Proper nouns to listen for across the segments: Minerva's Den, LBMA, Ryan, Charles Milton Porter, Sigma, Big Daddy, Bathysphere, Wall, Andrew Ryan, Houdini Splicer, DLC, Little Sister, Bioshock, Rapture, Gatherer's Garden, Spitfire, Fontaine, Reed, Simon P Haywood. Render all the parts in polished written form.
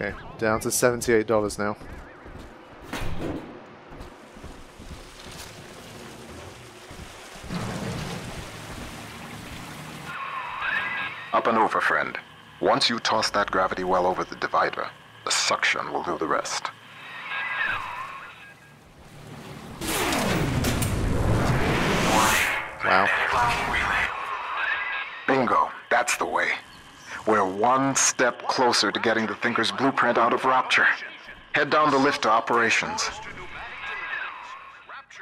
Okay, down to $78 now. Up and over, friend. Once you toss that gravity well over the divider, the suction will do the rest. Wow. Bingo, that's the way. We're one step closer to getting the Thinker's blueprint out of Rapture. Head down the lift to operations.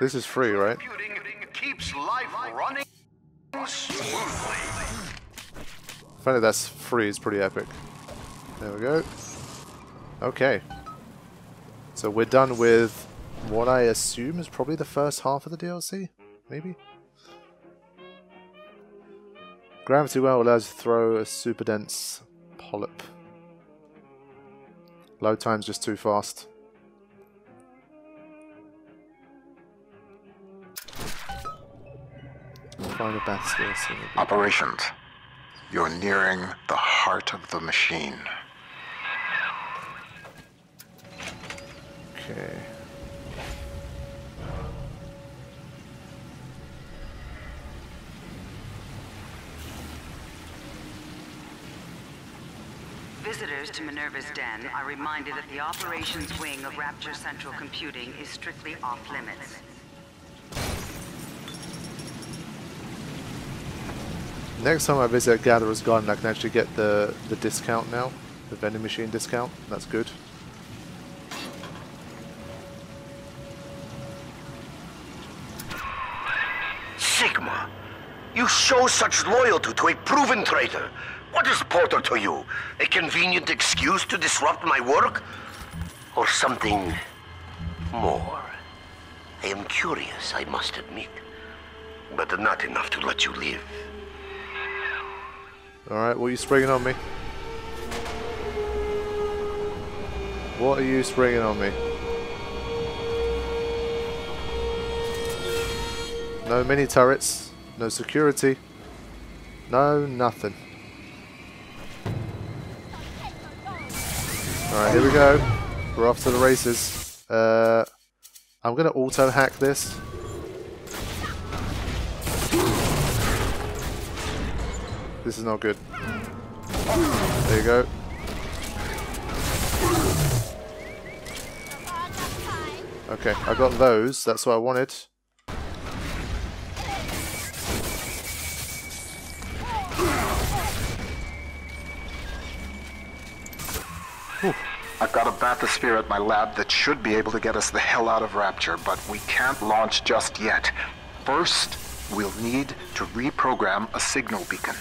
This is free, right? Keeps life running smoothly. I find that that's free is pretty epic. There we go. Okay. So we're done with what I assume is probably the first half of the DLC? Maybe? Gravity well allows you to throw a super dense polyp. Load time's just too fast. Final Bathysphere. Operations. You're nearing the heart of the machine. Okay. Visitors to Minerva's Den are reminded that the operations wing of Rapture Central Computing is strictly off limits. Next time I visit Gatherer's Garden, I can actually get the discount now, the vending machine discount. That's good. Sigma, you show such loyalty to a proven traitor. What is Porter to you? A convenient excuse to disrupt my work? Or something more? I am curious, I must admit, but not enough to let you live. Alright, what are you springing on me? What are you springing on me? No mini turrets, no security, no nothing. Alright, here we go. We're off to the races. I'm gonna auto hack this. This is not good. There you go. Okay, I got those. That's what I wanted. Whew. I've got a bathysphere at my lab that should be able to get us the hell out of Rapture, but we can't launch just yet. First, we'll need to reprogram a signal beacon.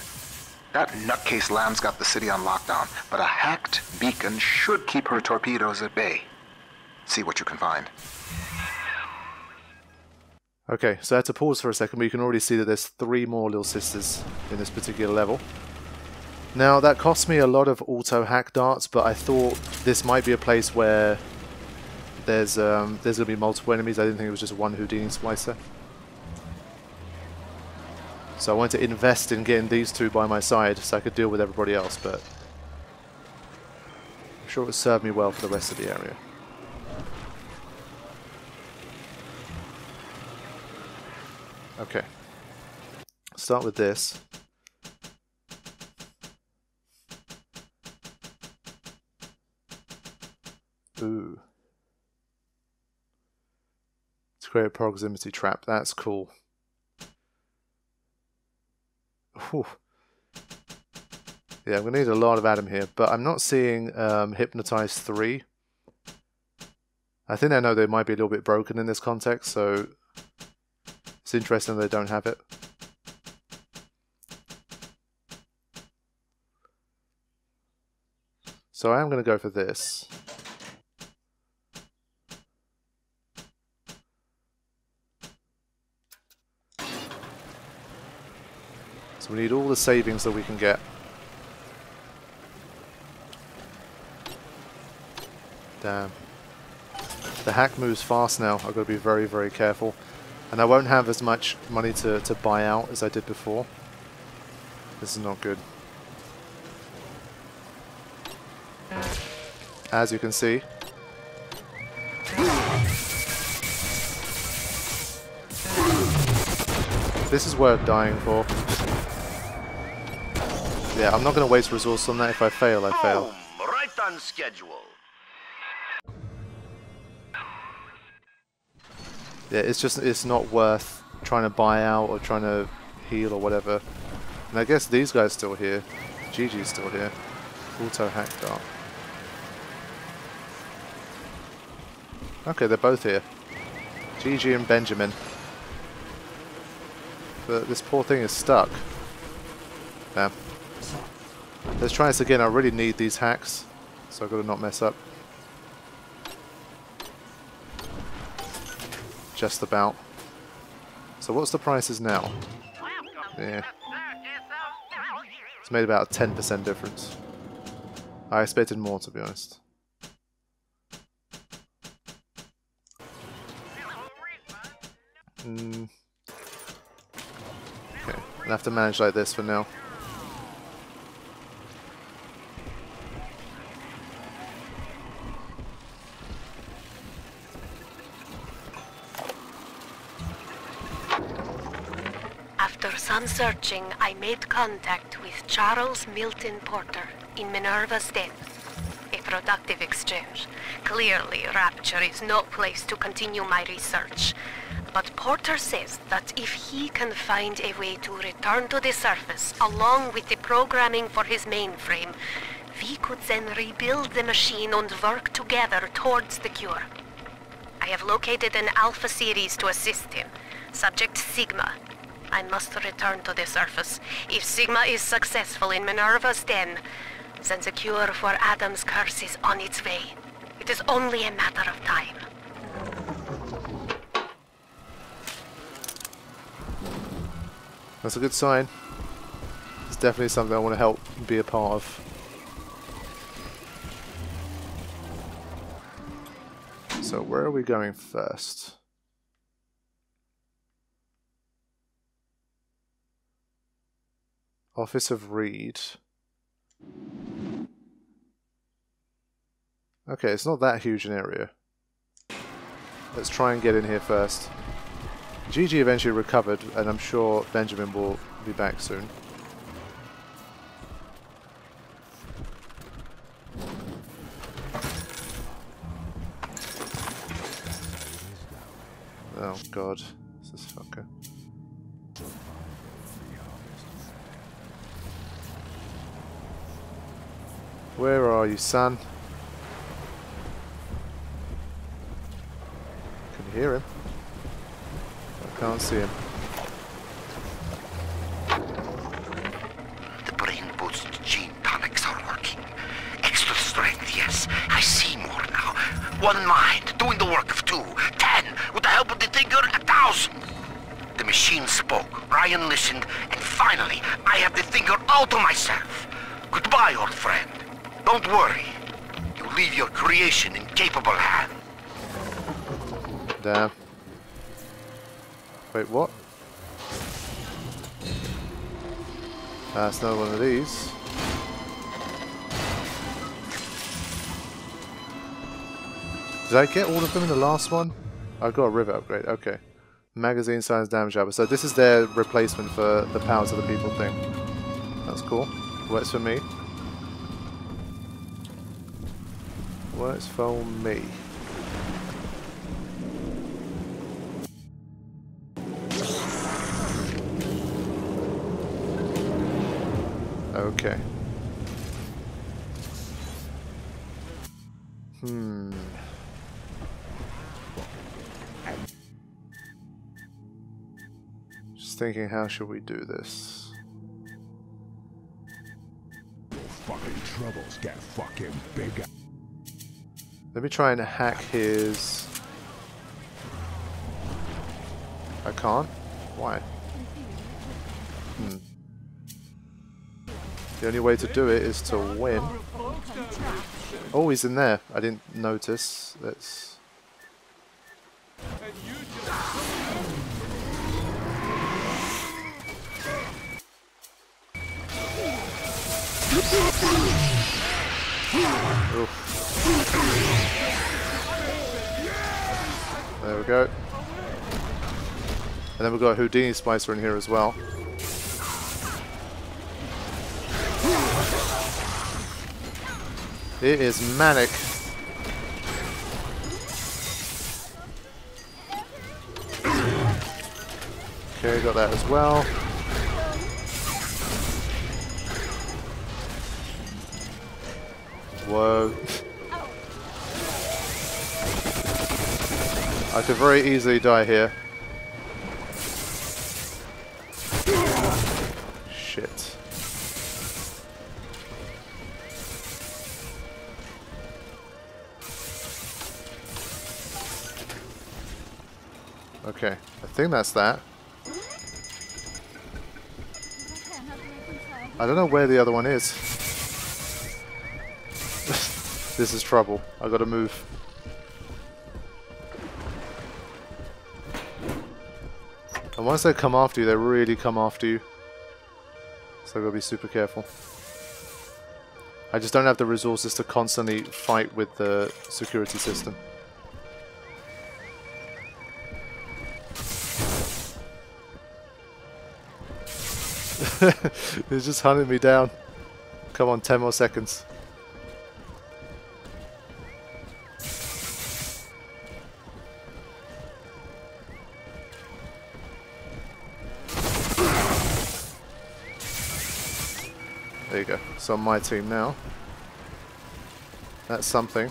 That nutcase Lamb's got the city on lockdown, but a hacked beacon should keep her torpedoes at bay. See what you can find. Okay, so I had to pause for a second, but you can already see that there's 3 more Little Sisters in this particular level. Now, that cost me a lot of auto-hack darts, but I thought this might be a place where there's going to be multiple enemies. I didn't think it was just one Houdini splicer. So I wanted to invest in getting these two by my side so I could deal with everybody else, but I'm sure it would serve me well for the rest of the area. Okay. Start with this. Ooh. To create a proximity trap. That's cool. Whew. Yeah, I'm going to need a lot of Adam here, but I'm not seeing Hypnotize 3. I think I know they might be a little bit broken in this context, so it's interesting they don't have it. So I am going to go for this. We need all the savings that we can get. Damn. The hack moves fast now. I've got to be very, very careful. And I won't have as much money to buy out as I did before. This is not good. as you can see. This is worth dying for. Yeah, I'm not going to waste resources on that. If I fail, I fail. Right on schedule. Yeah, it's just, it's not worth trying to buy out or trying to heal or whatever. And I guess these guys still here. Gigi's still here. Auto hacked up. Okay, they're both here. Gigi and Benjamin. But this poor thing is stuck. Yeah. Let's try this again. I really need these hacks, so I've got to not mess up. Just about. So what's the prices now? Yeah. It's made about a 10% difference. I expected more, to be honest. Okay, I'll have to manage like this for now. Upon searching, I made contact with Charles Milton Porter in Minerva's Den. A productive exchange. Clearly, Rapture is no place to continue my research. But Porter says that if he can find a way to return to the surface, along with the programming for his mainframe, we could then rebuild the machine and work together towards the cure. I have located an Alpha series to assist him. Subject Sigma. I must return to the surface. If Sigma is successful in Minerva's Den, then the cure for Adam's curse is on its way. It is only a matter of time. That's a good sign. It's definitely something I want to help be a part of. So where are we going first? Office of Reed. Okay, it's not that huge an area. Let's try and get in here first. Gigi eventually recovered, and I'm sure Benjamin will be back soon. Oh god, this is fucker. Where are you, son? Can you hear him? I can't see him. The brain boost gene tonics are working. Extra strength, yes. I see more now. One mind, doing the work of two. 10, with the help of the thinker, 1,000. The machine spoke, Ryan listened, and finally, I have the thinker all to myself. Goodbye, old friend. Don't worry. You leave your creation in capable hands. Damn. Wait, what? That's another one of these. Did I get all of them in the last one? I got a river upgrade, okay. Magazine size damage up. So this is their replacement for the powers of the people thing. That's cool. Works for me. Works for me. Okay. Just thinking, how should we do this? Troubles get fucking bigger. Let me try and hack his... I can't? Why? The only way to do it is to win. Oh, he's in there. I didn't notice. Let's... Oof. go. And then we've got Houdini Splicer in here as well. It is manic. Okay, got that as well. Whoa. I could very easily die here. Shit. Okay, I think that's that. I don't know where the other one is. This is trouble. I gotta move. And once they come after you, they really come after you. So I've got to be super careful. I just don't have the resources to constantly fight with the security system. It's just hunting me down. Come on, 10 more seconds. There you go. It's on my team now. That's something.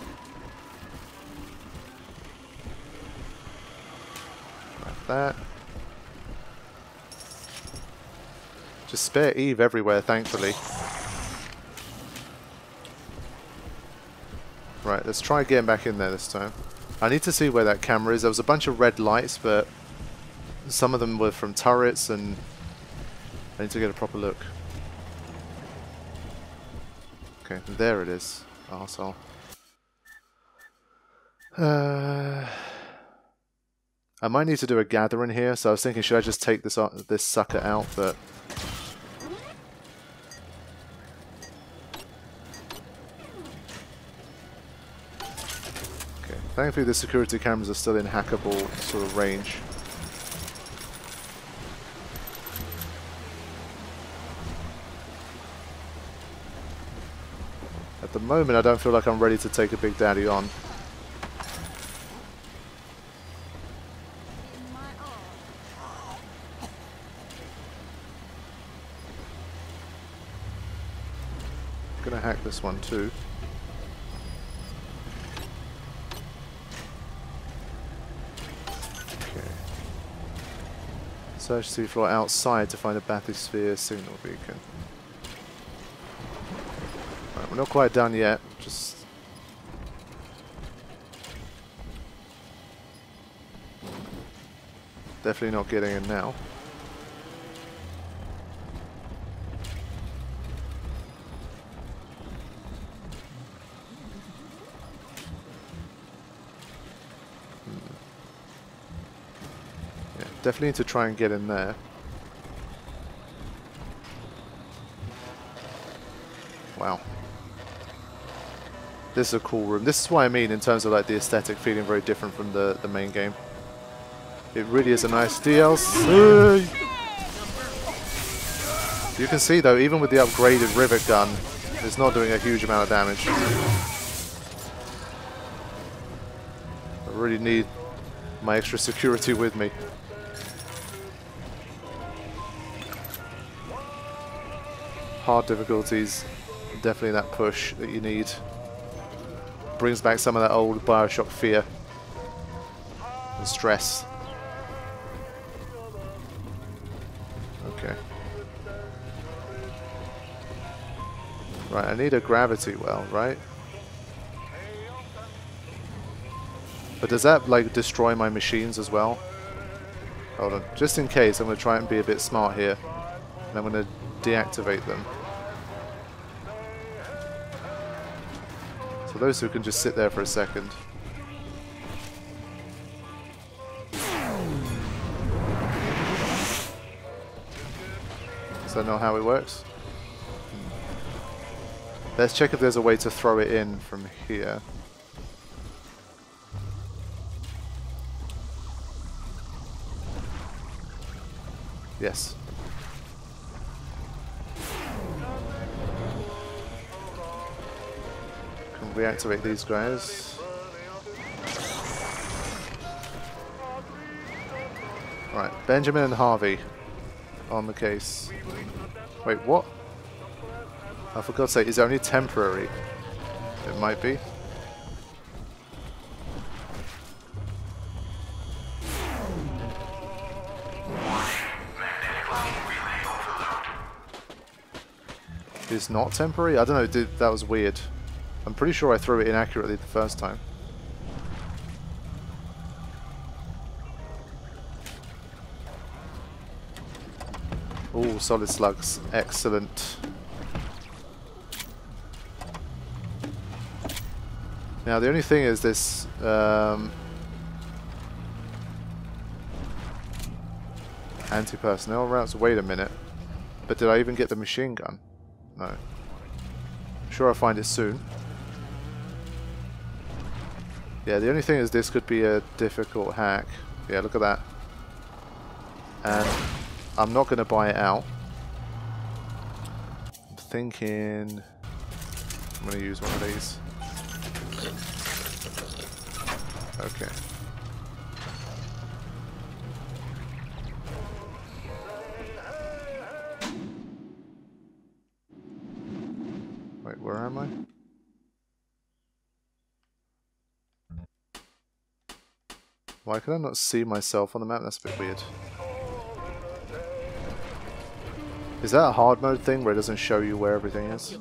Like that. Just spare Eve everywhere, thankfully. Right, let's try getting back in there this time. I need to see where that camera is. There was a bunch of red lights, but some of them were from turrets, and I need to get a proper look. Okay, there it is. Arsehole. I might need to do a gather in here, so I was thinking, should I just take this sucker out, but... Thankfully the security cameras are still in hackable sort of range. At the moment I don't feel like I'm ready to take a Big Daddy on. I'm gonna hack this one too. Search the floor outside to find a Bathysphere signal beacon. Right, we're not quite done yet, just... Definitely not getting in now. Definitely need to try and get in there. Wow. This is a cool room. This is what I mean in terms of like the aesthetic feeling very different from the main game. It really is a nice DLC. You can see though, even with the upgraded rivet gun, it's not doing a huge amount of damage. I really need my extra security with me. Hard difficulties, definitely that push that you need. Brings back some of that old Bioshock fear and stress. Okay. Right, I need a gravity well, right? But does that like destroy my machines as well? Hold on, just in case I'm going to try and be a bit smart here. And I'm going to deactivate them. So those who can just sit there for a second. Does that know how it works? Let's check if there's a way to throw it in from here. Yes. Can reactivate these guys. Alright, Benjamin and Harvey on the case. Wait, what? Oh, for God's sake, is it only temporary? It might be. It's not temporary? I don't know, dude, that was weird. I'm pretty sure I threw it inaccurately the first time. Ooh, solid slugs. Excellent. Now the only thing is this... anti-personnel routes. Wait a minute. But did I even get the machine gun? No. I'm sure I'll find it soon. Yeah, the only thing is this could be a difficult hack. Yeah, look at that. And I'm not going to buy it out. I'm thinking I'm going to use one of these. Okay. Wait, where am I? Why can I not see myself on the map? That's a bit weird. Is that a hard mode thing where it doesn't show you where everything is?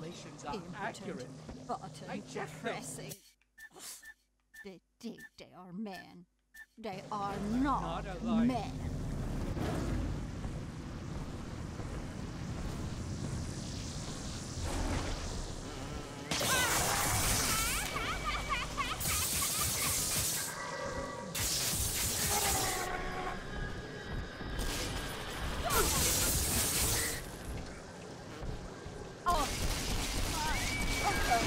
They think they are men. They are not men.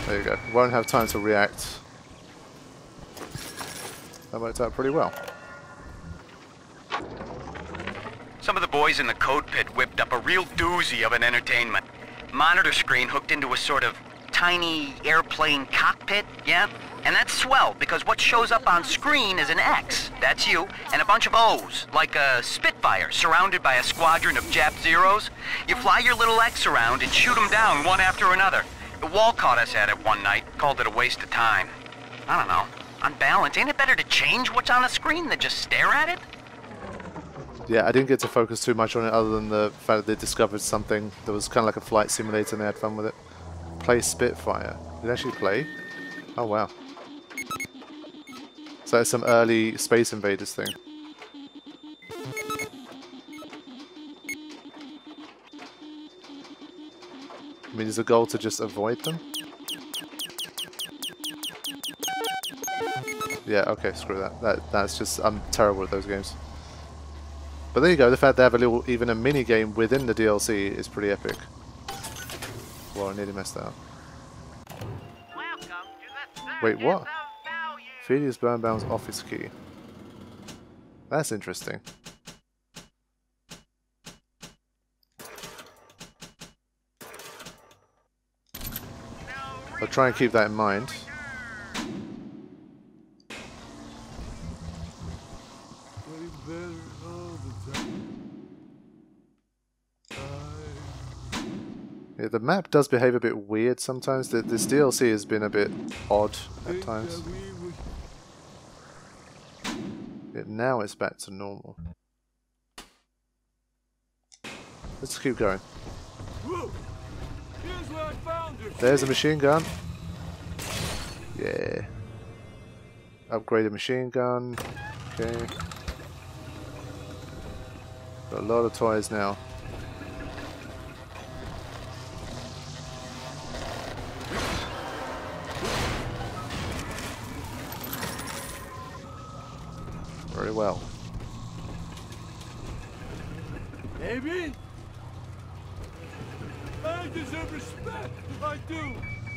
There you go. Won't have time to react. That worked out pretty well. Some of the boys in the code pit whipped up a real doozy of an entertainment. Monitor screen hooked into a sort of tiny airplane cockpit, yeah? And that's swell, because what shows up on screen is an X, that's you, and a bunch of O's, like a Spitfire surrounded by a squadron of Jap Zeros. You fly your little X around and shoot them down one after another. The Wall caught us at it one night, called it a waste of time. I don't know. On balance, ain't it better to change what's on a screen than just stare at it? Yeah, I didn't get to focus too much on it other than the fact that they discovered something that was kind of like a flight simulator and they had fun with it. Play Spitfire. Did it actually play? Oh, wow. So that's some early Space Invaders thing. I mean, is the goal to just avoid them? Yeah, okay, screw that. That's just... I'm terrible at those games. But there you go, the fact they have a little... even a mini-game within the DLC is pretty epic. Well, I nearly messed that up. Wait, what? Felix Birnbaum's office key. That's interesting. I'll try and keep that in mind. Yeah, the map does behave a bit weird sometimes. This DLC has been a bit odd at times. But now it's back to normal. Let's keep going. There's a machine gun. Yeah. Upgraded machine gun. Okay. Got a lot of toys now. Very well. Maybe? I deserve respect. I do.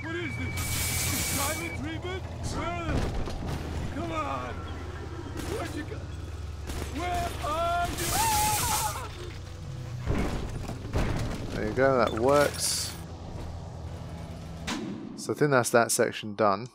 What is this? Diamond treatment? Well, come on. Where'd you go? Where are you? we go, that works. So I think that's that section done.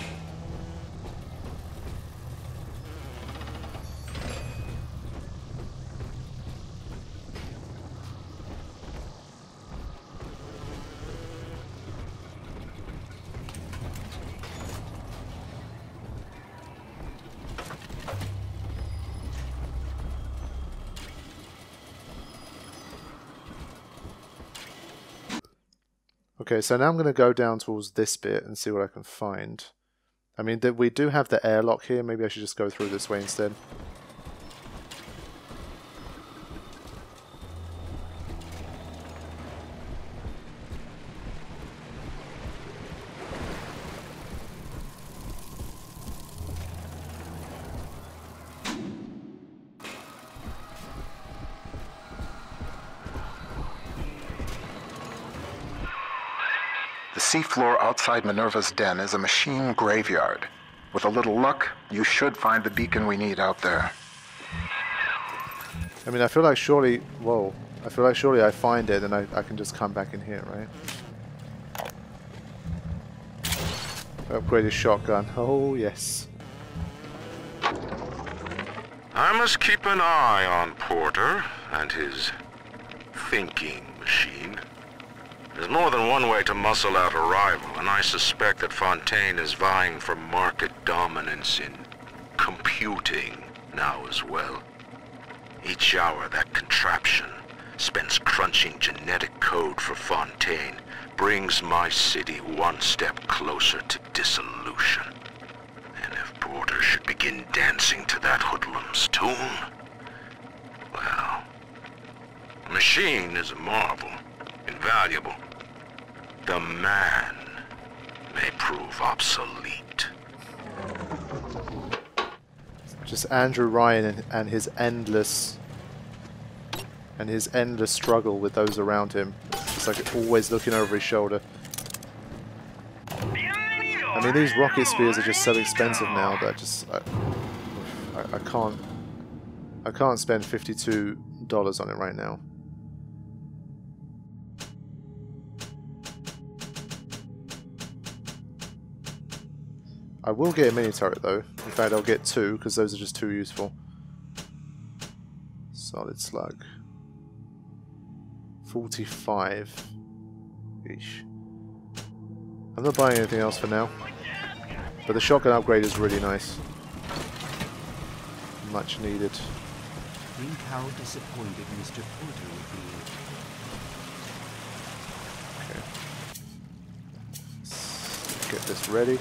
Okay, so now I'm going to go down towards this bit and see what I can find. I mean, we do have the airlock here. Maybe I should just go through this way instead. The seafloor outside Minerva's Den is a machine graveyard. With a little luck, you should find the beacon we need out there. I mean, I feel like surely... Whoa. I feel like surely I find it and I can just come back in here, right? Upgraded shotgun. Oh, yes. I must keep an eye on Porter and his thinking machine. There's more than one way to muscle out a rival, and I suspect that Fontaine is vying for market dominance in computing now as well. Each hour that contraption spends crunching genetic code for Fontaine brings my city one step closer to dissolution. And if Porter should begin dancing to that hoodlum's tune, well, the machine is a marvel, invaluable. The man may prove obsolete. Just Andrew Ryan and his endless struggle with those around him. It's like always looking over his shoulder. I mean, these rocket spheres are just so expensive now that I can't spend $52 on it right now. I will get a mini turret though. In fact, I'll get two because those are just too useful. Solid slug. 45. Eesh. I'm not buying anything else for now. But the shotgun upgrade is really nice. Much needed. Think how disappointed Mr. Porter would be. Okay. Let's get this ready.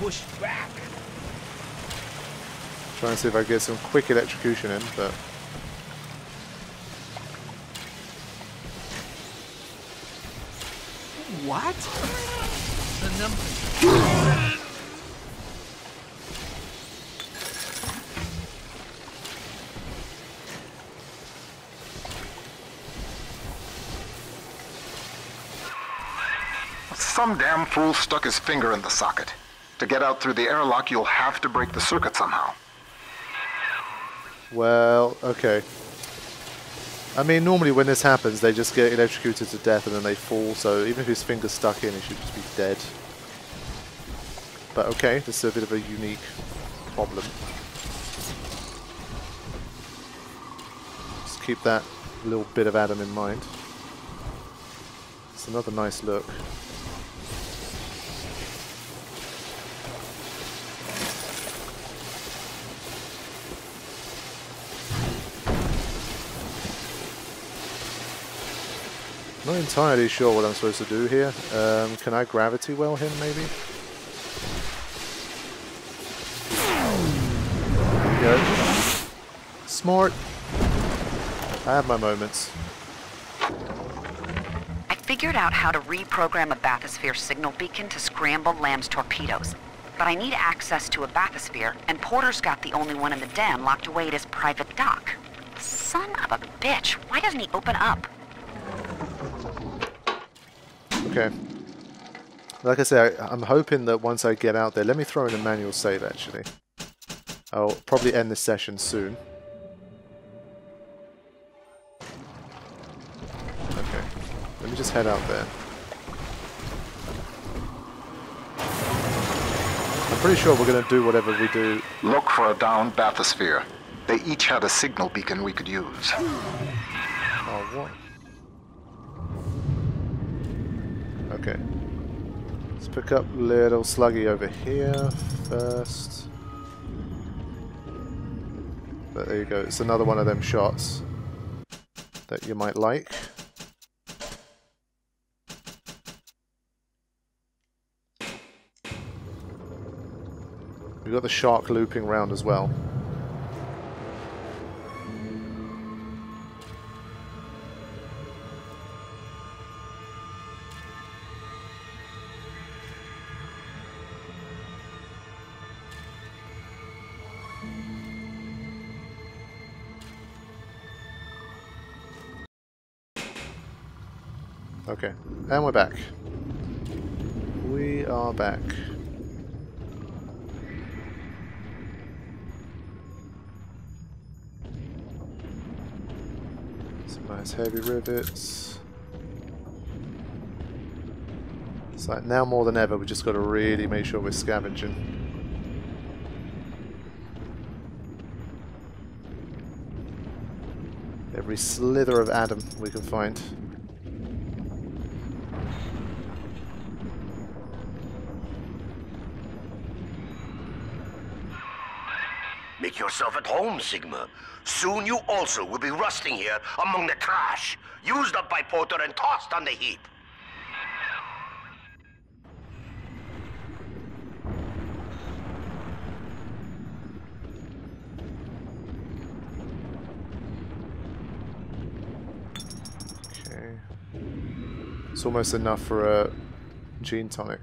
Push back. Trying to see if I can get some quick electrocution in, but what? The number. Some damn fool stuck his finger in the socket. To get out through the airlock, you'll have to break the circuit somehow. Well, okay. I mean, normally when this happens, they just get electrocuted to death and then they fall, so even if his finger's stuck in, he should just be dead. But okay, this is a bit of a unique problem. Just keep that little bit of Adam in mind. It's another nice look. Not entirely sure what I'm supposed to do here. Can I gravity well him, maybe? There we go. Smart. I have my moments. I figured out how to reprogram a bathysphere signal beacon to scramble Lamb's torpedoes. But I need access to a bathysphere, and Porter's got the only one in the den locked away at his private dock. Son of a bitch, why doesn't he open up? Okay. Like I said, I'm hoping that once I get out there... Let me throw in a manual save, actually. I'll probably end this session soon. Okay. Let me just head out there. I'm pretty sure we're going to do whatever we do. Look for a downed bathysphere. They each had a signal beacon we could use. Oh, what? Okay. Let's pick up little Sluggy over here first. But there you go. It's another one of them shots that you might like. We've got the shark looping round as well. Okay, and we're back. We are back. Some nice heavy rivets. It's like now more than ever, we just got to really make sure we're scavenging. Every slither of atom we can find. Make yourself at home, Sigma. Soon you also will be rusting here among the trash, used up by Porter and tossed on the heap. Okay. It's almost enough for a gene tonic.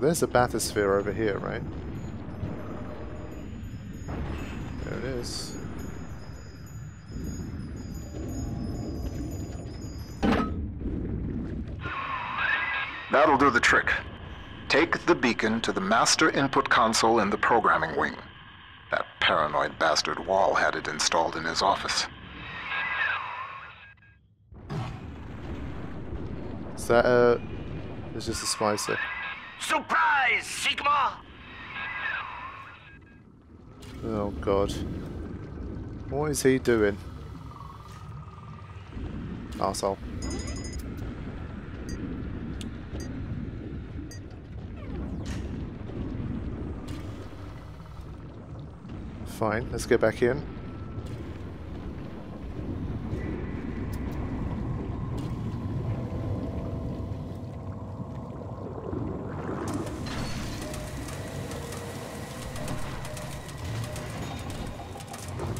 There's a bathysphere over here, right? There it is. That'll do the trick. Take the beacon to the master input console in the programming wing. That paranoid bastard Wall had it installed in his office. Is that a... It's just a splicer. Surprise, Sigma! Oh god. What is he doing? Arsehole. Fine, let's get back in.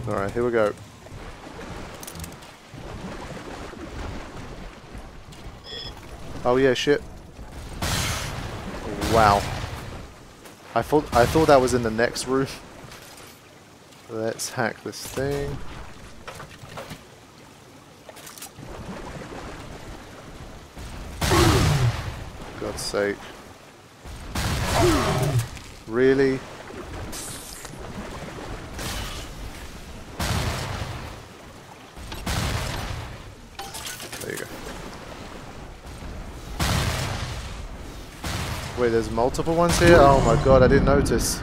Alright, here we go. Oh yeah, shit. Wow. I thought that was in the next room. Let's hack this thing. God's sake. Really? Wait, there's multiple ones here? Oh my god, I didn't notice.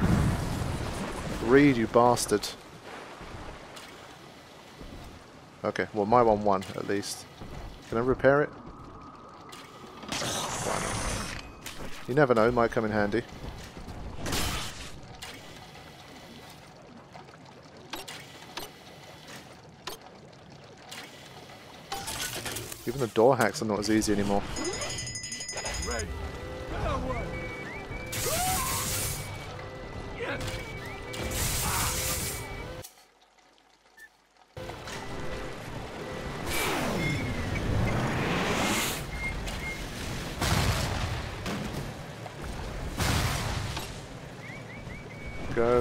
Reed, you bastard. Okay, well my one won, at least. Can I repair it? You never know, it might come in handy. Even the door hacks are not as easy anymore.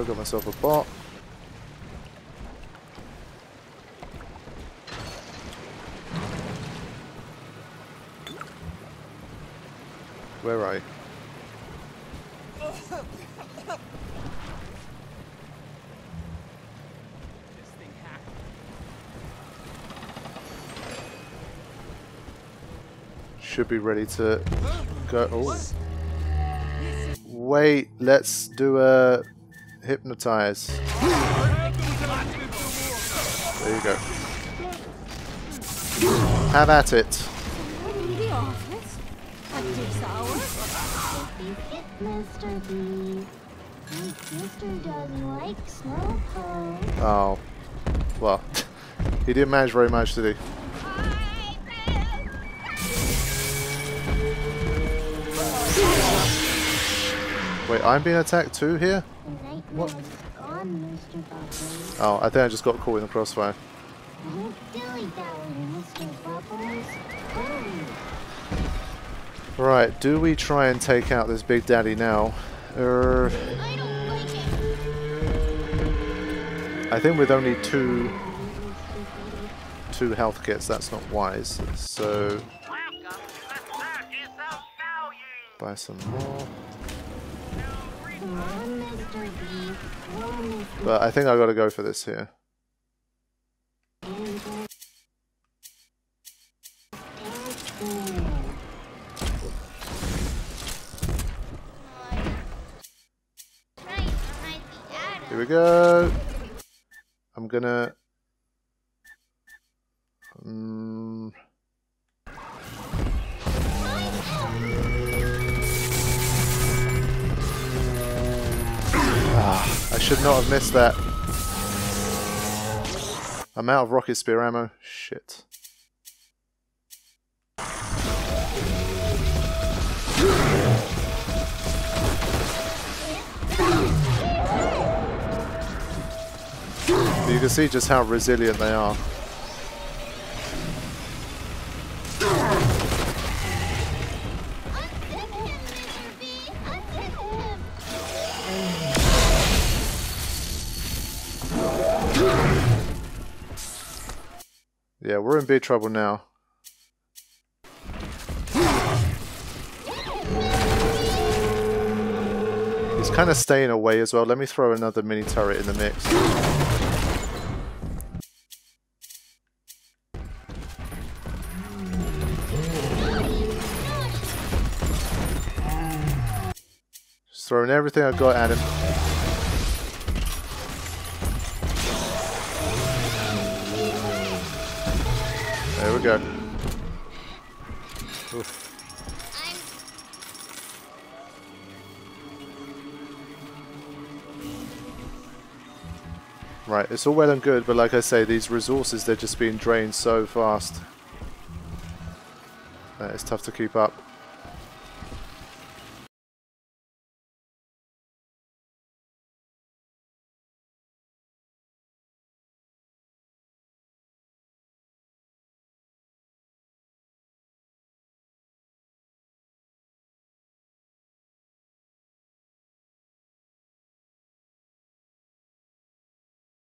Got myself a bot. Where are you? Should be ready to go. Oh. Wait, let's do a hypnotize. There you go. Have at it. Oh, well, he didn't manage very much, did he? Wait, I'm being attacked too here? What? Oh, I think I just got caught in the crossfire. Right, do we try and take out this Big Daddy now? I think with only two health kits, that's not wise. So buy some more. But I think I gotta go for this here. Here we go. I'm gonna. I should not have missed that. I'm out of rocket spear ammo. Shit. But you can see just how resilient they are. Yeah, we're in big trouble now. He's kind of staying away as well. Let me throw another mini turret in the mix. Just throwing everything I've got at him. There we go. Oof. Right, it's all well and good, but like I say, these resources, they're just being drained so fast. It's tough to keep up.